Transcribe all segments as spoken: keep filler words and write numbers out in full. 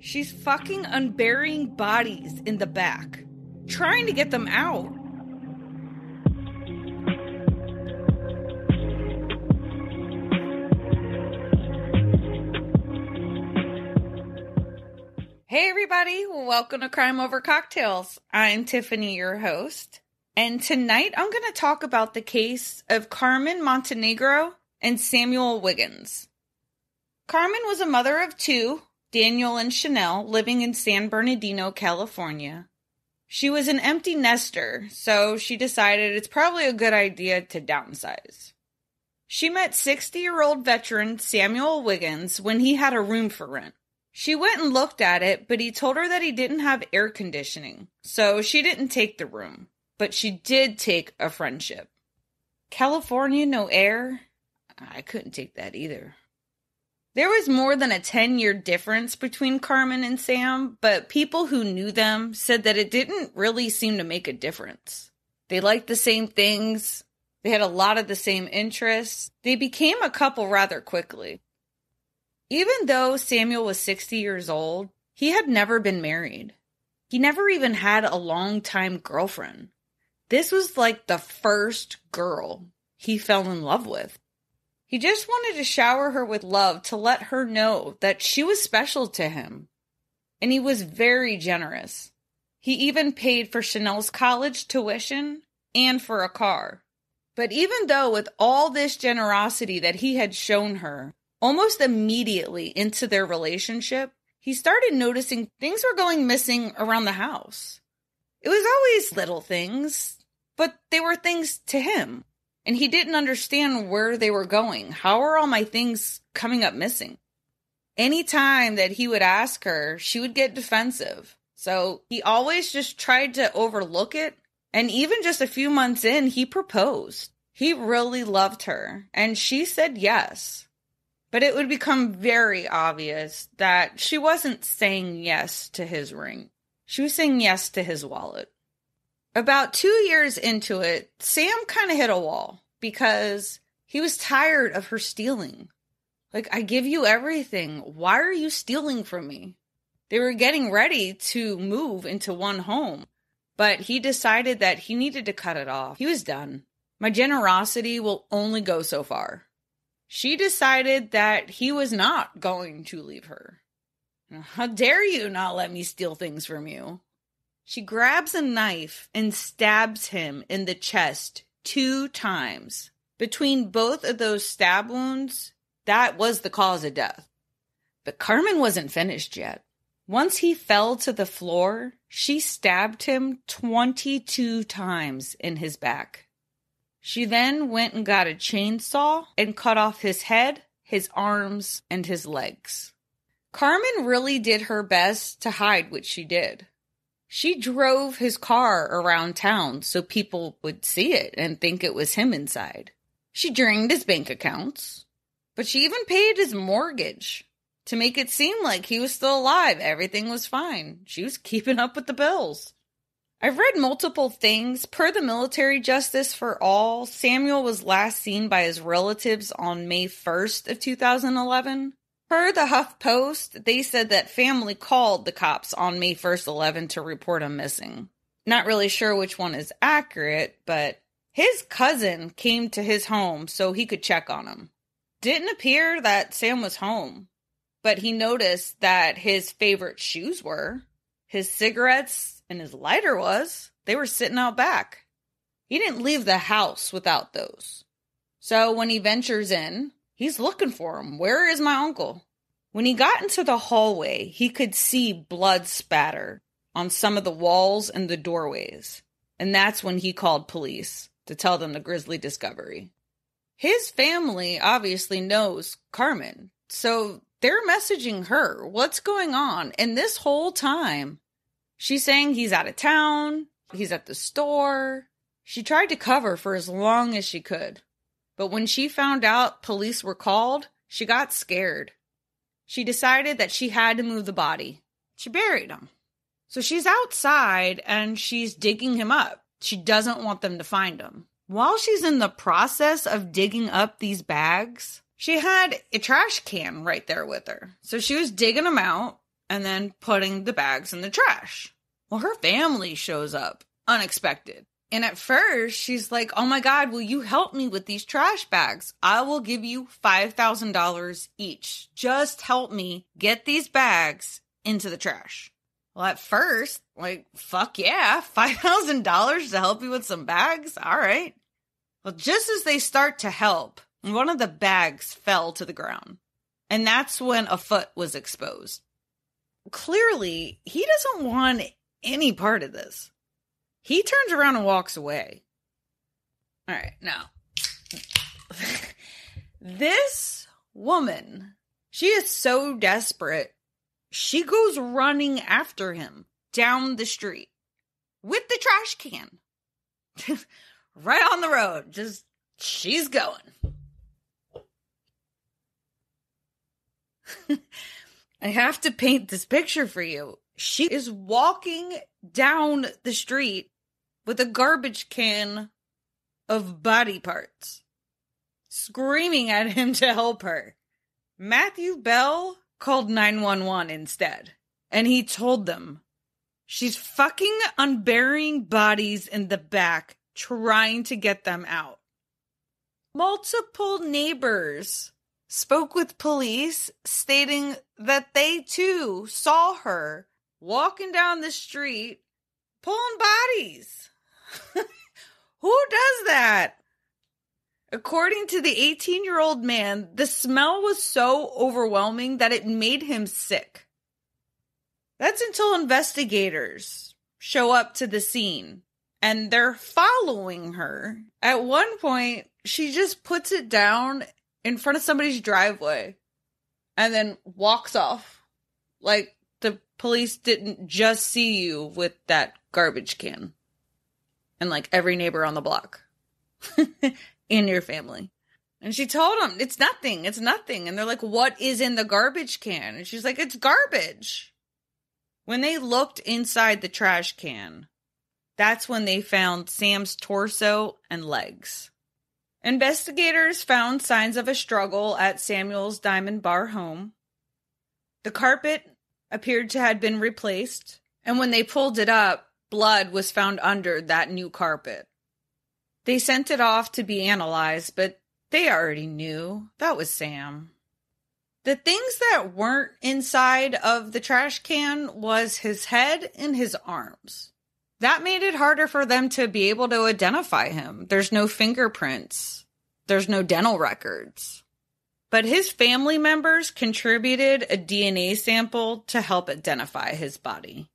She's fucking unburying bodies in the back, trying to get them out. Hey everybody, welcome to Crime Over Cocktails. I'm Tiffany, your host, and tonight I'm going to talk about the case of Carmen Montelongo and Samuel Wiggins. Carmen was a mother of two, Daniel and Chanel, living in San Bernardino, California. She was an empty nester, so she decided it's probably a good idea to downsize. She met sixty-year-old veteran Samuel Wiggins when he had a room for rent. She went and looked at it, but he told her that he didn't have air conditioning, so she didn't take the room. But she did take a friendship. California, no air? I couldn't take that either. There was more than a ten-year difference between Carmen and Sam, but people who knew them said that it didn't really seem to make a difference. They liked the same things. They had a lot of the same interests. They became a couple rather quickly. Even though Samuel was sixty years old, he had never been married. He never even had a long-time girlfriend. This was like the first girl he fell in love with. He just wanted to shower her with love to let her know that she was special to him. And he was very generous. He even paid for Chanel's college tuition and for a car. But even though with all this generosity that he had shown her, almost immediately into their relationship, he started noticing things were going missing around the house. It was always little things, but they were things to him, and he didn't understand where they were going. How are all my things coming up missing? Anytime that he would ask her, she would get defensive. So he always just tried to overlook it, and even just a few months in, he proposed. He really loved her, and she said yes. But it would become very obvious that she wasn't saying yes to his ring. She was saying yes to his wallet. About two years into it, Sam kind of hit a wall because he was tired of her stealing. Like, I give you everything. Why are you stealing from me? They were getting ready to move into one home, but he decided that he needed to cut it off. He was done. My generosity will only go so far. She decided that he was not going to leave her. How dare you not let me steal things from you? She grabs a knife and stabs him in the chest two times. Between both of those stab wounds, that was the cause of death. But Carmen wasn't finished yet. Once he fell to the floor, she stabbed him twenty-two times in his back. She then went and got a chainsaw and cut off his head, his arms, and his legs. Carmen really did her best to hide what she did. She drove his car around town so people would see it and think it was him inside. She drained his bank accounts, but she even paid his mortgage to make it seem like he was still alive. Everything was fine. She was keeping up with the bills. I've read multiple things. Per the Military Justice for All, Samuel was last seen by his relatives on May first of two thousand eleven. Per the HuffPost, they said that family called the cops on May first, eleven to report him missing. Not really sure which one is accurate, but his cousin came to his home so he could check on him. Didn't appear that Sam was home, but he noticed that his favorite shoes were, his cigarettes, and his lighter was, they were sitting out back. He didn't leave the house without those. So when he ventures in, he's looking for him. Where is my uncle? When he got into the hallway, he could see blood spatter on some of the walls and the doorways. And that's when he called police to tell them the grisly discovery. His family obviously knows Carmen, so they're messaging her. What's going on? And this whole time, she's saying he's out of town, he's at the store. She tried to cover for as long as she could. But when she found out police were called, she got scared. She decided that she had to move the body. She buried him. So she's outside and she's digging him up. She doesn't want them to find him. While she's in the process of digging up these bags, she had a trash can right there with her. So she was digging them out. and then putting the bags in the trash. Well, her family shows up unexpected. And at first, she's like, oh my God, will you help me with these trash bags? I will give you five thousand dollars each. Just help me get these bags into the trash. Well, at first, like, fuck yeah, five thousand dollars to help you with some bags? All right. Well, just as they start to help, one of the bags fell to the ground. And that's when a foot was exposed. Clearly, he doesn't want any part of this. He turns around and walks away. All right, now. This woman, she is so desperate, she goes running after him down the street with the trash can. Right on the road. Just, she's going. I have to paint this picture for you. She is walking down the street with a garbage can of body parts, screaming at him to help her. Matthew Bell called nine one one instead, and he told them she's fucking unburying bodies in the back, trying to get them out. Multiple neighbors spoke with police, stating that they too saw her walking down the street, pulling bodies. Who does that? According to the eighteen-year-old man, the smell was so overwhelming that it made him sick. That's until investigators show up to the scene, and they're following her. At one point, she just puts it down in front of somebody's driveway and then walks off like the police didn't just see you with that garbage can and like every neighbor on the block in your family. And she told them, it's nothing, it's nothing. And they're like, what is in the garbage can? And she's like, it's garbage. When they looked inside the trash can, that's when they found Sam's torso and legs. Investigators found signs of a struggle at Samuel's Diamond Bar home. The carpet appeared to have been replaced, and when they pulled it up, blood was found under that new carpet. They sent it off to be analyzed, but they already knew that was Sam. The things that weren't inside of the trash can was his head and his arms. That made it harder for them to be able to identify him. There's no fingerprints. There's no dental records. But his family members contributed a D N A sample to help identify his body.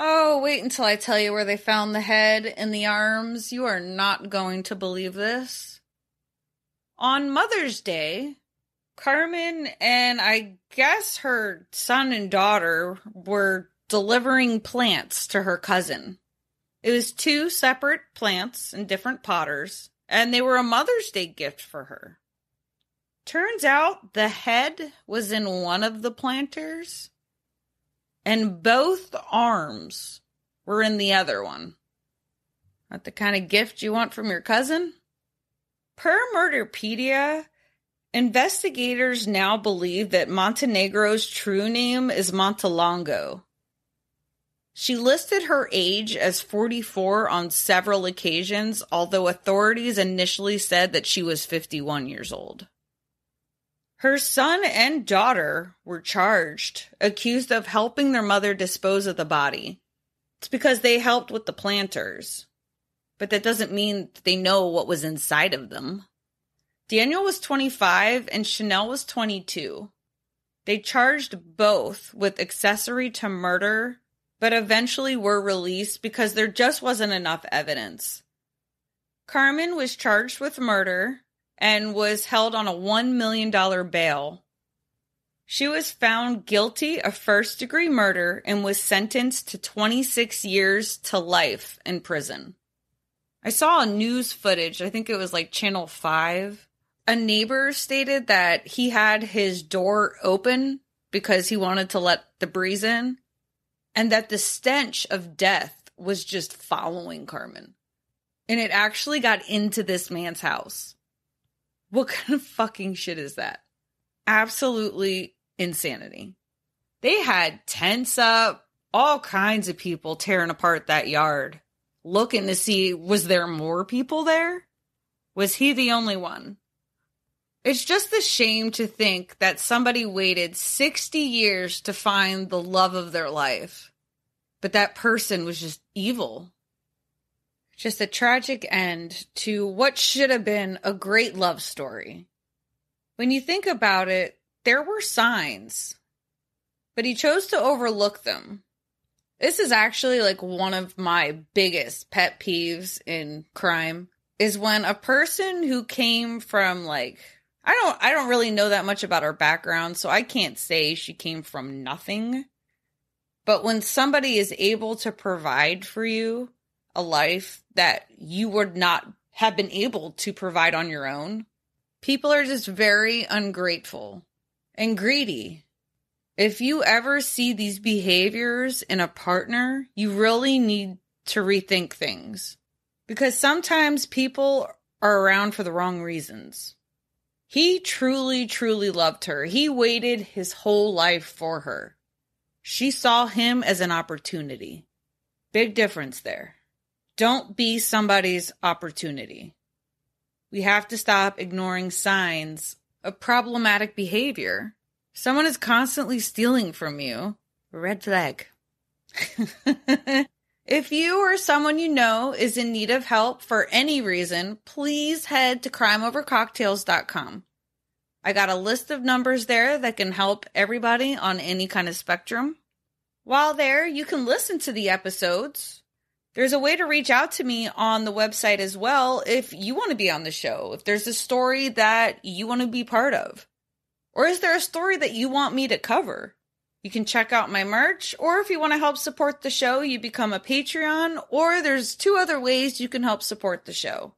Oh, wait until I tell you where they found the head and the arms. You are not going to believe this. On Mother's Day, Carmen and I guess her son and daughter were delivering plants to her cousin. It was two separate plants in different potters, and they were a Mother's Day gift for her. Turns out the head was in one of the planters, and both arms were in the other one. Not the kind of gift you want from your cousin? Per Murderpedia, investigators now believe that Montenegro's true name is Montelongo. She listed her age as forty-four on several occasions, although authorities initially said that she was fifty-one years old. Her son and daughter were charged, accused of helping their mother dispose of the body. It's because they helped with the planters, but that doesn't mean that they know what was inside of them. Daniel was twenty-five and Chanel was twenty-two. They charged both with accessory to murder, but eventually were released because there just wasn't enough evidence. Carmen was charged with murder and was held on a one million dollars bail. She was found guilty of first-degree murder and was sentenced to twenty-six years to life in prison. I saw a news footage, I think it was like Channel five. A neighbor stated that he had his door open because he wanted to let the breeze in, and that the stench of death was just following Carmen. And it actually got into this man's house. What kind of fucking shit is that? Absolutely insanity. They had tents up, all kinds of people tearing apart that yard, looking to see, was there more people there? Was he the only one? It's just a shame to think that somebody waited sixty years to find the love of their life, but that person was just evil. Just a tragic end to what should have been a great love story. When you think about it, there were signs, but he chose to overlook them. This is actually like one of my biggest pet peeves in crime, is when a person who came from like, I don't I don't really know that much about her background, so I can't say she came from nothing. But when somebody is able to provide for you a life that you would not have been able to provide on your own, people are just very ungrateful and greedy. If you ever see these behaviors in a partner, you really need to rethink things, because sometimes people are around for the wrong reasons. He truly, truly loved her. He waited his whole life for her. She saw him as an opportunity. Big difference there. Don't be somebody's opportunity. We have to stop ignoring signs of problematic behavior. Someone is constantly stealing from you. Red flag. If you or someone you know is in need of help for any reason, please head to crime over cocktails dot com. I got a list of numbers there that can help everybody on any kind of spectrum. While there, you can listen to the episodes. There's a way to reach out to me on the website as well if you want to be on the show, if there's a story that you want to be part of. Or is there a story that you want me to cover? You can check out my merch, or if you want to help support the show, you become a Patreon, or there's two other ways you can help support the show.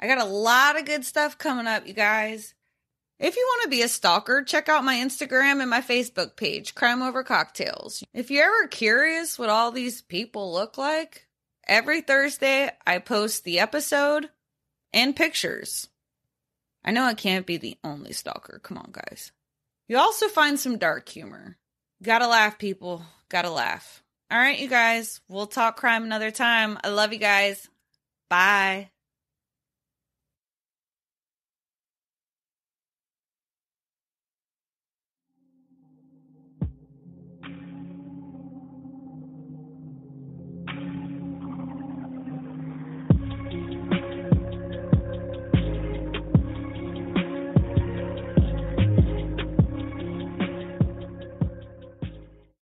I got a lot of good stuff coming up, you guys. If you want to be a stalker, check out my Instagram and my Facebook page, Crime Over Cocktails. If you're ever curious what all these people look like, every Thursday I post the episode and pictures. I know I can't be the only stalker. Come on, guys. You also find some dark humor. Gotta laugh, people. Gotta laugh. All right, you guys. We'll talk crime another time. I love you guys. Bye.